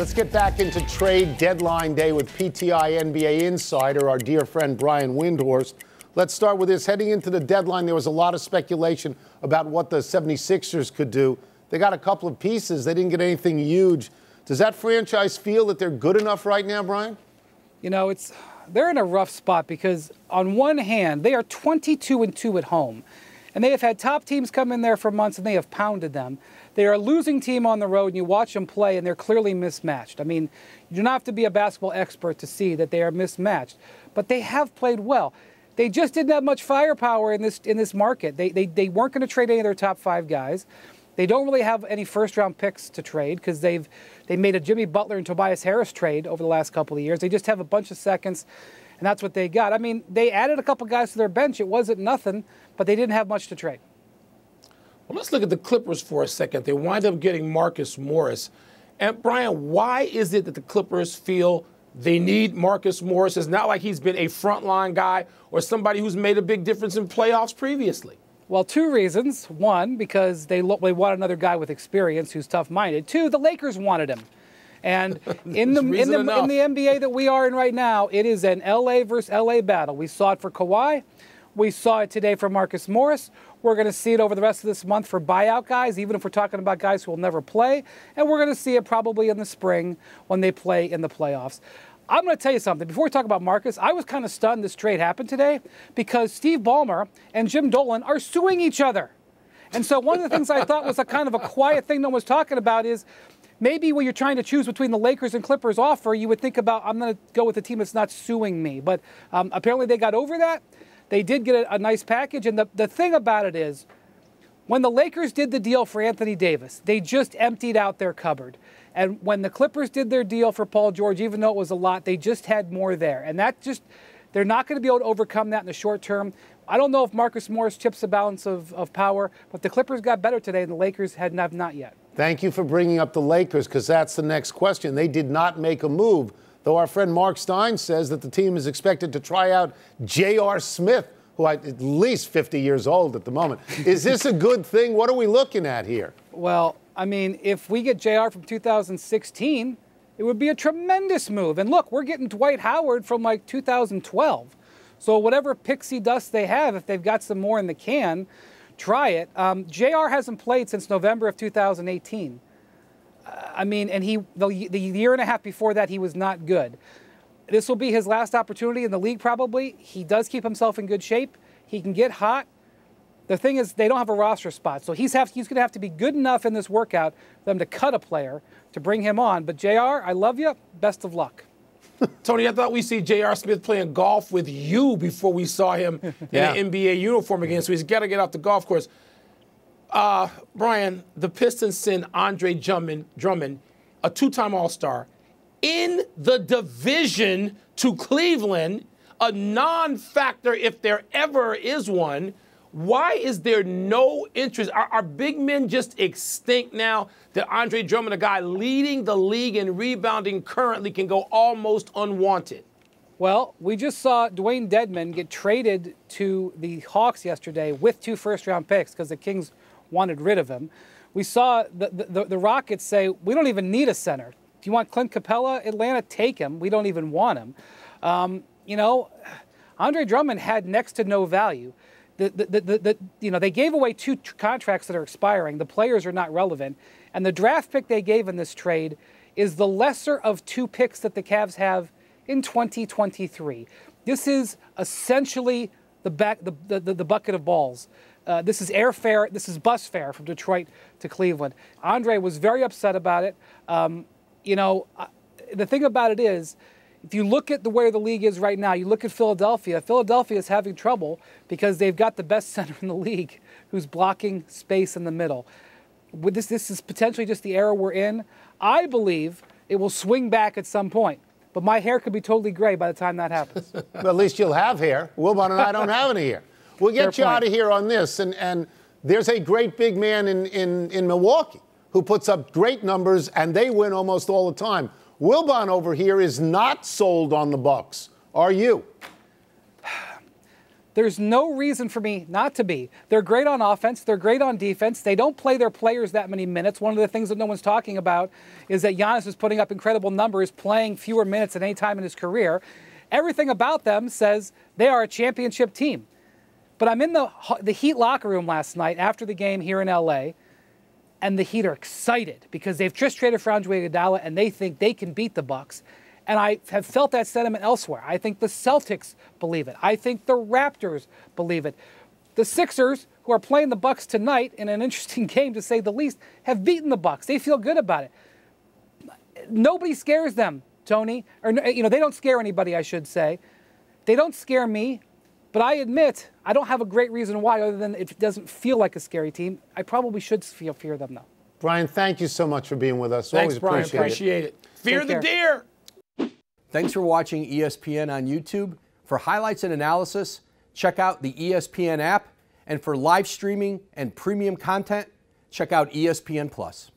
Let's get back into trade deadline day with PTI NBA insider, our dear friend Brian Windhorst. Let's start with this. Heading into the deadline, there was a lot of speculation about what the 76ers could do. They got a couple of pieces. They didn't get anything huge. Does that franchise feel that they're good enough right now, Brian? You know, they're in a rough spot because on one hand, they are 22-2 at home. And they have had top teams come in there for months, and they have pounded them. They are a losing team on the road, and you watch them play, and they're clearly mismatched. I mean, you do not have to be a basketball expert to see that they are mismatched. But they have played well. They just didn't have much firepower in this market. They weren't going to trade any of their top five guys. They don't really have any first-round picks to trade because they made a Jimmy Butler and Tobias Harris trade over the last couple of years. They just have a bunch of seconds. And that's what they got. I mean, they added a couple guys to their bench. It wasn't nothing, but they didn't have much to trade. Well, let's look at the Clippers for a second. They wind up getting Marcus Morris. And, Brian, why is it that the Clippers feel they need Marcus Morris? It's not like he's been a frontline guy or somebody who's made a big difference in playoffs previously. Well, two reasons. One, because they want another guy with experience who's tough-minded. Two, the Lakers wanted him. And in the NBA that we are in right now, it is an L.A. versus L.A. battle. We saw it for Kawhi. We saw it today for Marcus Morris. We're going to see it over the rest of this month for buyout guys, even if we're talking about guys who will never play. And we're going to see it probably in the spring when they play in the playoffs. I'm going to tell you something. Before we talk about Marcus, I was kind of stunned this trade happened today because Steve Ballmer and Jim Dolan are suing each other. And so one of the things I thought was a kind of a quiet thing no one was talking about is maybe when you're trying to choose between the Lakers and Clippers offer, you would think about, I'm going to go with the team that's not suing me. But apparently they got over that. They did get a nice package. And the thing about it is, when the Lakers did the deal for Anthony Davis, they just emptied out their cupboard. And when the Clippers did their deal for Paul George, even though it was a lot, they just had more there. And that just, they're not going to be able to overcome that in the short term. I don't know if Marcus Morris chips the balance of power, but the Clippers got better today and the Lakers have not yet. Thank you for bringing up the Lakers, because that's the next question. They did not make a move, though our friend Mark Stein says that the team is expected to try out J.R. Smith, who is at least 50 years old at the moment. Is this a good thing? What are we looking at here? Well, I mean, if we get J.R. from 2016, it would be a tremendous move. And look, we're getting Dwight Howard from, like, 2012. So whatever pixie dust they have, if they've got some more in the can, try it. JR hasn't played since November of 2018. I mean, and the year and a half before that, he was not good. This will be his last opportunity in the league probably. He does keep himself in good shape. He can get hot. The thing is, they don't have a roster spot, so he's going to have to be good enough in this workout for them to cut a player to bring him on. But JR, I love you. Best of luck. Tony, I thought we'd see J.R. Smith playing golf with you before we saw him in an NBA uniform again, so he's got to get off the golf course. Brian, the Pistons send Andre Drummond, a two-time All-Star, in the division to Cleveland, a non-factor if there ever is one. Why is there no interest? Are big men just extinct now that Andre Drummond, a guy leading the league in rebounding currently, can go almost unwanted? Well, we just saw Dwayne Dedmon get traded to the Hawks yesterday with 2 first-round picks because the Kings wanted rid of him. We saw the Rockets say, we don't even need a center. Do you want Clint Capela? Atlanta, take him. We don't even want him. You know, Andre Drummond had next to no value. You know, they gave away 2 contracts that are expiring. The players are not relevant. And the draft pick they gave in this trade is the lesser of 2 picks that the Cavs have in 2023. This is essentially the bucket of balls. This is airfare. This is bus fare from Detroit to Cleveland. Andre was very upset about it. You know, the thing about it is, if you look at the way the league is right now, you look at Philadelphia. Philadelphia is having trouble because they've got the best center in the league who's blocking space in the middle. With this is potentially just the era we're in. I believe it will swing back at some point, but my hair could be totally gray by the time that happens. Well, at least you'll have hair. Wilbon and I don't have any hair. We'll get you out of here on this. And there's a great big man in Milwaukee who puts up great numbers, and they win almost all the time. Wilbon over here is not sold on the Bucks. Are you? There's no reason for me not to be. They're great on offense. They're great on defense. They don't play their players that many minutes. One of the things that no one's talking about is that Giannis is putting up incredible numbers, playing fewer minutes at any time in his career. Everything about them says they are a championship team. But I'm in the Heat locker room last night after the game here in L.A., and the Heat are excited because they've just traded for Andre Iguodala, and they think they can beat the Bucks. And I have felt that sentiment elsewhere. I think the Celtics believe it. I think the Raptors believe it. The Sixers, who are playing the Bucks tonight in an interesting game to say the least, have beaten the Bucks. They feel good about it. Nobody scares them, Tony. Or, you know, they don't scare anybody, I should say. They don't scare me. But I admit, I don't have a great reason why, other than it doesn't feel like a scary team. I probably should fear them, though. Brian, thank you so much for being with us. Thanks, Brian. Appreciate it. Fear the deer. Thanks for watching ESPN on YouTube. For highlights and analysis, check out the ESPN app. And for live streaming and premium content, check out ESPN+.